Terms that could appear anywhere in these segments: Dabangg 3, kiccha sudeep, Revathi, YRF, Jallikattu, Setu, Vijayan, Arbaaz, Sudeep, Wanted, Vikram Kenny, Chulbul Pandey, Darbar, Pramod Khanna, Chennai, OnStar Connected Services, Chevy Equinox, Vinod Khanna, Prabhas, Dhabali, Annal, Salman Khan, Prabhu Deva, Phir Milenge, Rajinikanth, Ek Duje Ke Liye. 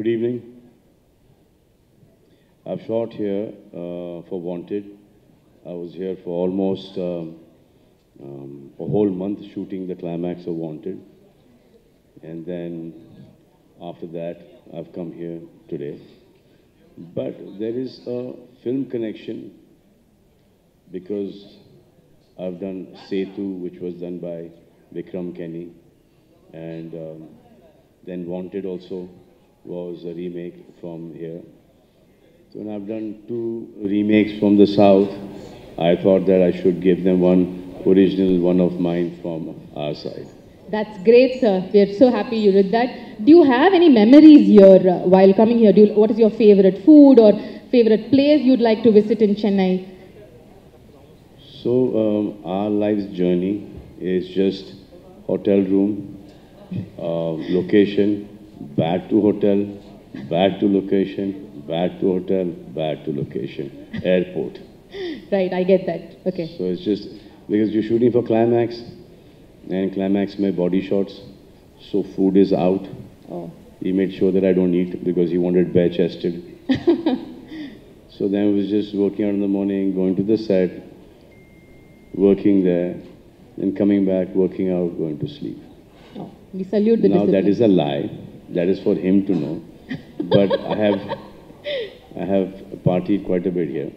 Good evening. I've shot here for Wanted. I was here for almost a whole month shooting the climax of Wanted. And then after that, I've come here today. But there is a film connection because I've done Setu, which was done by Vikram Kenny. And then Wanted also was a remake from here. So when I've done two remakes from the South, I thought that I should give them one original, one of mine from our side. That's great, sir. We are so happy you did that. Do you have any memories here while coming here? What is your favorite food or favorite place you'd like to visit in Chennai? So our life's journey is just hotel room, location, back to hotel, back to location, back to hotel, back to location, airport. Right, I get that. Okay. So it's just because you're shooting for climax, and climax my body shots, so food is out. Oh. He made sure that I don't eat because he wanted bare chested. So then I was just working out in the morning, going to the set, working there, then coming back, working out, going to sleep. Oh, we salute the discipline. Now that is a lie. That is for him to know, but I have partied quite a bit here.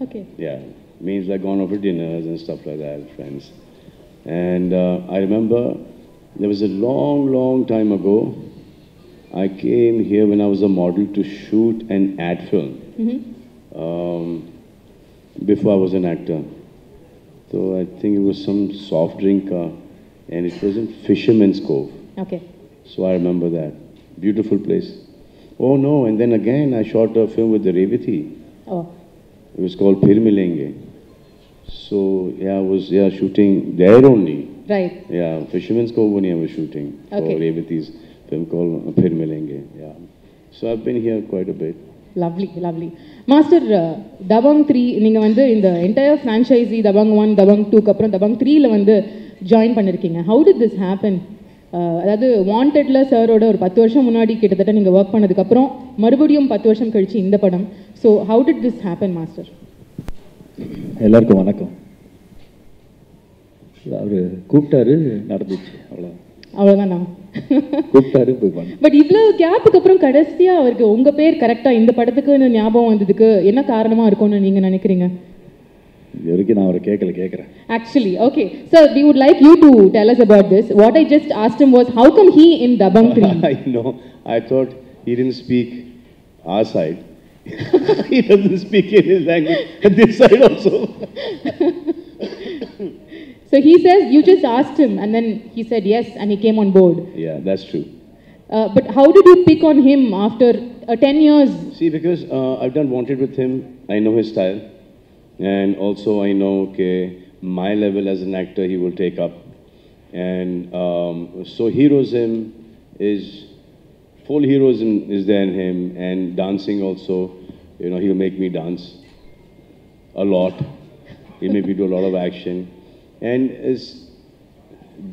Okay. Yeah, means like gone off for dinners and stuff like that, friends. And I remember there was a long, long time ago, I came here when I was a model to shoot an ad film. Mm-hmm. Before I was an actor. So I think it was some soft drink car, and it was in Fisherman's Cove. Okay. So I remember that. Beautiful place. Oh no, and then again I shot a film with the Revathi. Oh. It was called Phir Milenge. So yeah, I was shooting there only. Right. Yeah, Fisherman's Cove only I was shooting for Revathi's film called Phir Milenge. Yeah. So I've been here quite a bit. Lovely, lovely. Master, Dabangg 3, you have in the entire franchise, Dabangg 1, Dabangg 2, Dabangg 3, join panirkinga. How did this happen? That is Wanted sir order 10 varsham munadi kittatta neenga work pannadukku appuram marubadiyum 10 varsham kalichi indha padam. So how did this happen, master? Ellarku vanakkam. Avaru kooptaru nadandichu avlo avladana kooptaru poi pan. But ivlo gap ku appuram kadasiya avarku unga per correct ah indha padathukku nyabam vandadukku enna kaaranama irukonu neenga nenikringa? Actually, okay. Sir, we would like you to tell us about this. What I just asked him was, how come he in Dabangg 3? I know. I thought he didn't speak our side. He doesn't speak in his language. This side also. So he says, you just asked him and then he said yes and he came on board. Yeah, that's true. But how did you pick on him after 10 years? See, because I've done Wanted with him. I know his style. And also I know, okay, my level as an actor he will take up. And so heroism is, full heroism is there in him. And dancing also, you know, he'll make me dance a lot. He'll make me do a lot of action. And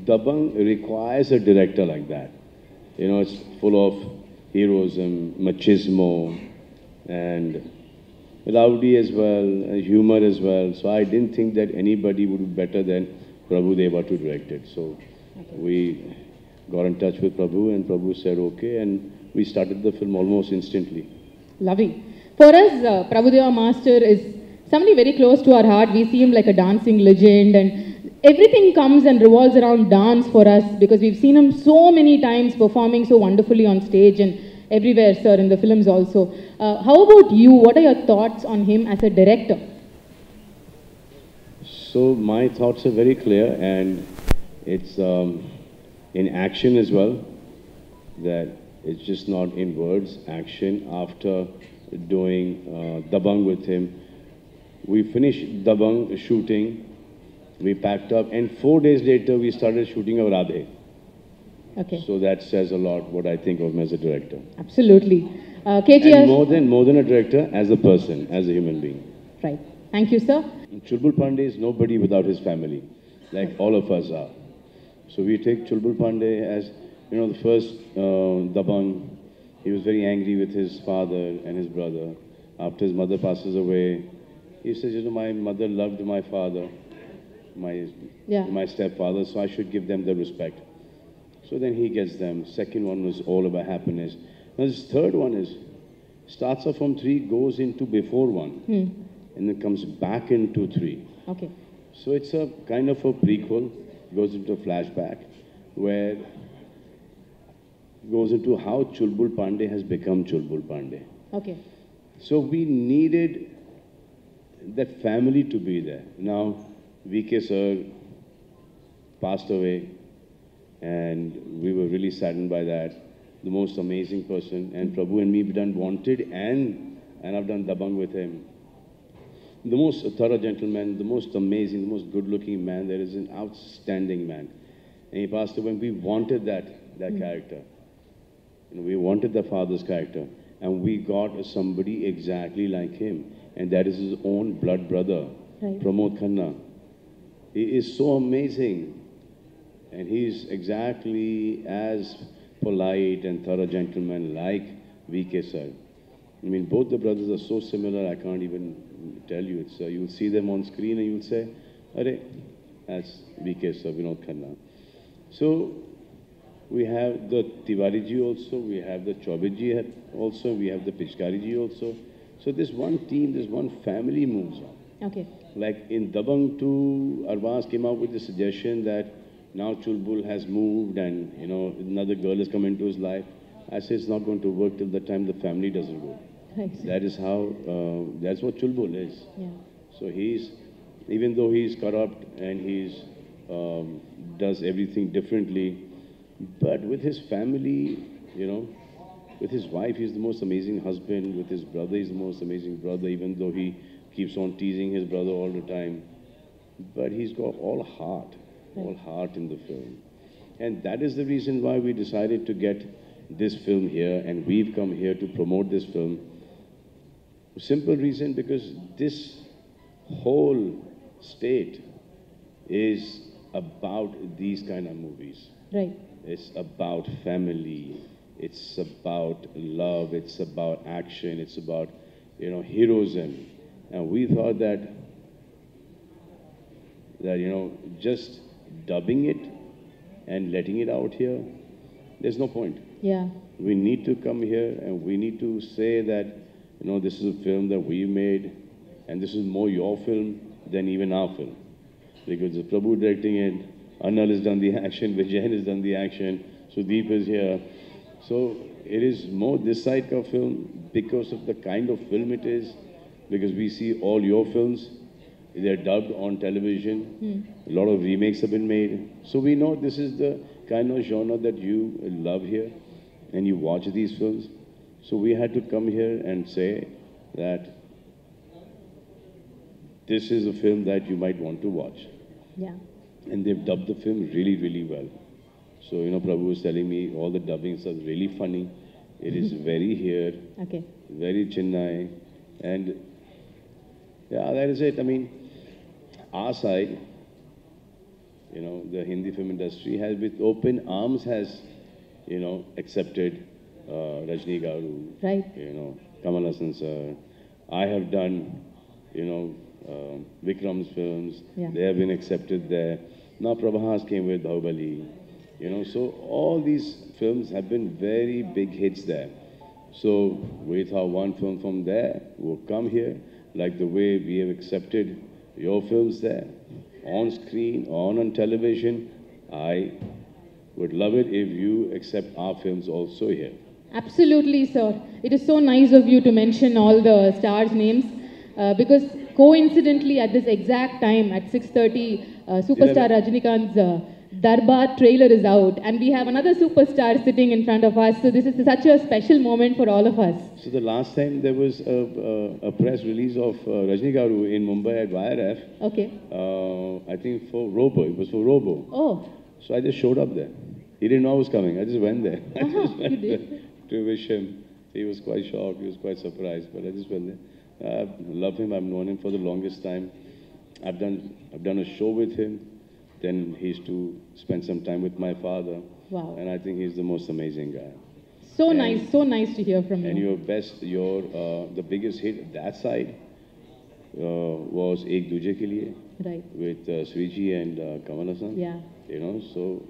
Dabangg requires a director like that. You know, it's full of heroism, machismo, and rowdy as well, humor as well. So I didn't think that anybody would be better than Prabhu Deva to direct it. So we got in touch with Prabhu and Prabhu said okay and we started the film almost instantly. Lovely. For us, Prabhu Deva master is somebody very close to our heart. We see him like a dancing legend and everything comes and revolves around dance for us because we've seen him so many times performing so wonderfully on stage and everywhere, sir, in the films also. How about you? What are your thoughts on him as a director? So my thoughts are very clear and it's in action as well. That it's just not in words. Action after doing Dabangg with him. We finished Dabangg shooting. We packed up and 4 days later we started shooting our Radhe. Okay. So that says a lot what I think of him as a director. Absolutely. And more than a director, as a person, as a human being. Right. Thank you, sir. Chulbul Pandey is nobody without his family, like all of us are. So we take Chulbul Pandey as, you know, the first Dabangg He was very angry with his father and his brother. After his mother passes away, he says, you know, my mother loved my father, my stepfather, so I should give them the respect. So then he gets them. Second one was all about happiness. Now this third one is, starts off from 3, goes into before 1, and then comes back into 3. Okay. So it's a kind of a prequel, goes into a flashback, where goes into how Chulbul Pandey has become Chulbul Pandey. Okay. So we needed that family to be there. Now, VK sir passed away, and we were really saddened by that. The most amazing person, and Prabhu and me, we've done Wanted, and I've done Dabangg with him. The most thorough gentleman, the most amazing, the most good-looking man. There is an outstanding man, and he passed away. We wanted that character. You know, we wanted the father's character, and we got somebody exactly like him, and that is his own blood brother, right. Pramod Khanna. He is so amazing, and he's exactly as polite and thorough gentleman like VK sir. I mean, both the brothers are so similar, I can't even tell you. It's, you'll see them on screen and you'll say, "Arey, that's VK sir, Vinod Khanna." So, we have the Tiwari ji also, we have the Chaubey ji also, we have the Pishkari ji also. So this one team, this one family moves on. Okay. Like in Dabangg 2, Arbaaz came out with the suggestion that now Chulbul has moved and, you know, another girl has come into his life. I say it's not going to work till the time the family doesn't go. That is how, that's what Chulbul is. Yeah. So he's, even though he's corrupt and he's, does everything differently, but with his family, you know, with his wife, he's the most amazing husband. With his brother, he's the most amazing brother, even though he keeps on teasing his brother all the time. But he's got all heart in the film. And that is the reason why we decided to get this film here, and we've come here to promote this film. Simple reason, because this whole state is about these kind of movies. Right. It's about family, it's about love, it's about action, it's about, you know, heroism. And we thought that, you know, just dubbing it and letting it out here, there's no point. Yeah. We need to come here and we need to say that, you know, this is a film that we made and this is more your film than even our film. Because Prabhu directing it, Annal has done the action, Vijayan has done the action, Sudeep is here. So it is more this side of film because of the kind of film it is, because we see all your films. They're dubbed on television. A lot of remakes have been made. So we know this is the kind of genre that you love here and you watch these films. So we had to come here and say that this is a film that you might want to watch. Yeah. And they've dubbed the film really, really well. So, you know, Prabhu was telling me all the dubbings are really funny. It is very here, okay, very Chennai. And yeah, that is it. I mean, our side, you know, the Hindi film industry has, with open arms, has, you know, accepted Rajni Garu, right, you know, Kamala Sansar. I have done, you know, Vikram's films. Yeah. They have been accepted there. Now Prabhas came with Dhabali, you know, so all these films have been very big hits there. So with our one film from there, we'll come here, like the way we have accepted your films there, on screen, on television. I would love it if you accept our films also here. Absolutely, sir. It is so nice of you to mention all the stars' names, because coincidentally at this exact time, at 6:30, superstar Rajinikanth's Darbar trailer is out, and we have another superstar sitting in front of us. So this is such a special moment for all of us. So the last time there was a press release of Rajni Garu in Mumbai at YRF. Okay. I think for Robo. It was for Robo. Oh. So I just showed up there. He didn't know I was coming. I just went there. I just went there to wish him. He was quite shocked. He was quite surprised. But I just went there. I love him. I've known him for the longest time. I've done a show with him. Then he used to spend some time with my father. Wow. And I think he's the most amazing guy. So nice to hear from you. And your best, the biggest hit on that side was Ek Duje Ke Liye. Right. With Swiji and Kamala Sansar. Yeah. You know, so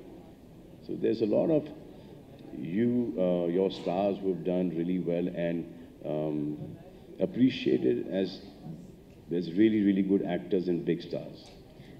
there's a lot of your stars who have done really well and appreciated as there's really good actors and big stars.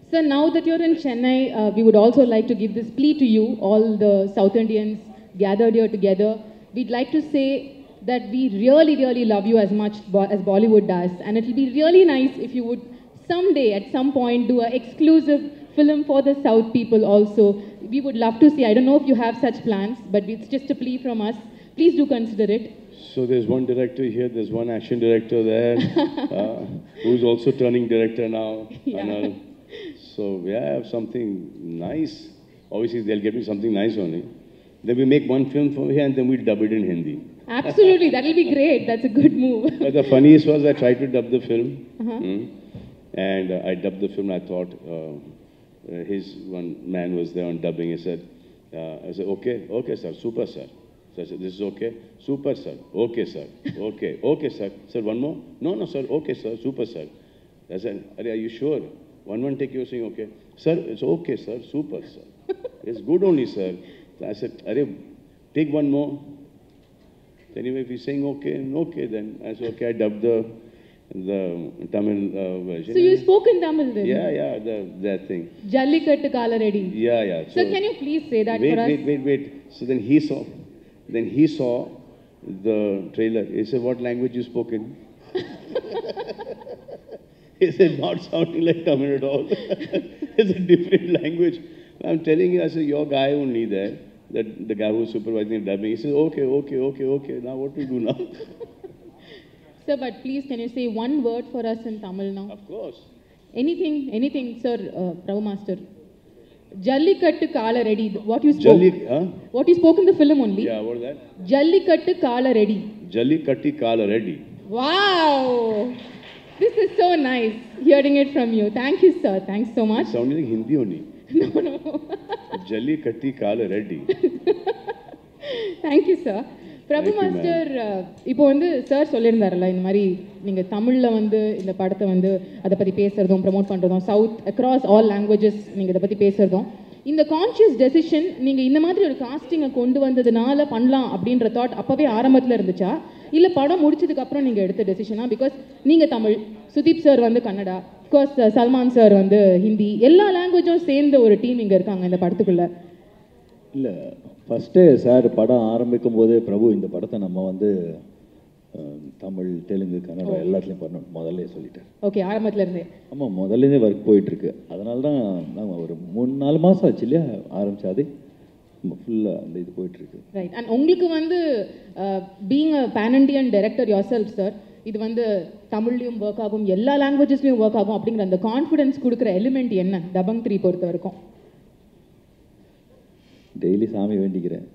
Sir, now that you're in Chennai, we would also like to give this plea to you, all the South Indians gathered here together. We'd like to say that we really love you as much as Bollywood does, and it'll be really nice if you would someday at some point do an exclusive film for the South people also. We would love to see. I don't know if you have such plans, but it's just a plea from us. Please do consider it. So there's one director here, there's one action director there, who's also turning director now, yeah. Annal. So we have something nice. Obviously, they'll get me something nice only. Then we make one film for here and then we'll dub it in Hindi. Absolutely, that'll be great. That's a good move. But the funniest was I tried to dub the film. Uh-huh. And I dubbed the film. I thought his one man was there on dubbing. He said, I said, okay, sir, super, sir. So I said, this is okay, super, sir, okay, sir, okay, sir. Sir, one more? No, sir, okay, sir, super, sir. I said, are you sure? One take, you're saying, okay. Sir, it's okay, sir, super, sir. It's good only, sir. So I said, take one more. Anyway, if he's saying okay, then I said, okay, I dubbed the Tamil version. So you spoke in Tamil then? Yeah, that thing. Jallikattu Kalaredi. Yeah. So sir, can you please say that for us? Wait. So then he saw. Then he saw the trailer. He said, what language you spoke in? He said, not sounding like Tamil at all. It's a different language. I'm telling you, I said, your guy only there, the guy who's supervising dubbing. He says, okay. Now what to do now? Sir, but please, can you say one word for us in Tamil now? Of course. Anything, sir, Prabhu Master. Jallikattu Kalaredi, what you spoke. What you spoke in the film only. Yeah, what is that? Jallikattu Kalaredi. Jallikattu Kalaredi. Wow! This is so nice, hearing it from you. Thank you, sir. Thanks so much. It sounded like Hindi only. No. Jallikattu Kalaredi. Thank you, sir. Prabhu Master, இப்போ வந்து sir சொல்லியிருந்தாருல்ல இந்த மாதிரி நீங்கள் தமிழில் வந்து இந்த படத்தை வந்து அதை பற்றி பேசுகிறதும் ப்ரமோட் பண்ணுறதும் சவுத் அக்ராஸ் ஆல் லாங்குவேஜஸ் நீங்கள் இதை பற்றி பேசுகிறதும் இந்த கான்ஷியஸ் டெசிஷன் நீங்கள் இந்த மாதிரி ஒரு காஸ்டிங்கை கொண்டு வந்ததுனால பண்ணலாம் அப்படின்ற தாட் அப்போவே ஆரம்பத்தில் இருந்துச்சா இல்லை படம் முடிச்சதுக்கப்புறம் நீங்கள் எடுத்த டெசிஷனா? பிகாஸ் நீங்கள் தமிழ், சுதீப் சார் வந்து கன்னடா, அஃப்கோர்ஸ் சல்மான் சார் வந்து ஹிந்தி, எல்லா லாங்குவேஜும் சேர்ந்த ஒரு டீம் இங்கே இருக்காங்க இந்த படத்துக்குள்ளே. இல்லை, ஃபஸ்ட்டு சார் படம் ஆரம்பிக்கும் போதே பிரபு இந்த படத்தை நம்ம வந்து தமிழ், தெலுங்கு, கன்னடா எல்லாத்துலேயும் பண்ணணும் முதல்ல சொல்லிட்டார். ஓகே, ஆரம்பத்தில் இருந்தே. ஆமாம், முதல்லேருந்தே ஒர்க் போயிட்டுருக்கு. அதனால தான் நாங்கள் ஒரு 3-4 மாதம் ஆச்சு இல்லையா ஆரம்பித்தாது, ஃபுல்லாக அந்த இது போயிட்டுருக்கு. ரைட். அண்ட் உங்களுக்கு வந்து being a pan Indian director yourself sir, இது வந்து தமிழ்லையும் ஒர்க் ஆகும், எல்லா லாங்குவேஜஸ்லையும் ஒர்க் ஆகும் அப்படிங்கிற அந்த கான்ஃபிடென்ஸ் கொடுக்குற எலிமெண்ட் என்ன டபங் 3 பொறுத்த வரைக்கும்? டெய்லி சாமி வேண்டிக்கிறேன்.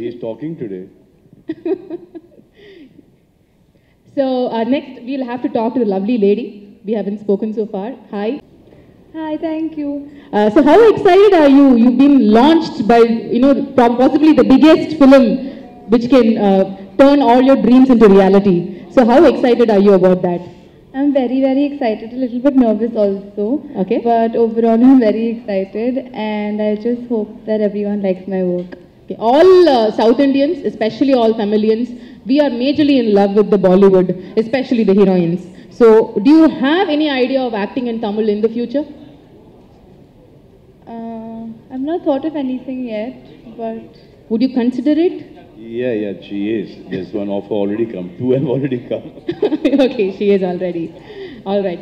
He is talking today. So next we'll have to talk to the lovely lady we haven't spoken so far. Hi, thank you. So how excited are you? You've been launched by, you know, possibly the biggest film which can turn all your dreams into reality. So how excited are you about that? I'm very excited, a little bit nervous also. Okay. But overall, I'm very excited and I just hope that everyone likes my work. Okay. All South Indians, especially all Tamilians, we are majorly in love with the Bollywood, especially the heroines. So, do you have any idea of acting in Tamil in the future? I've not thought of anything yet, but... Would you consider it? Yeah, she is. There's one offer already come. Two have already come. Okay, she is already. All right.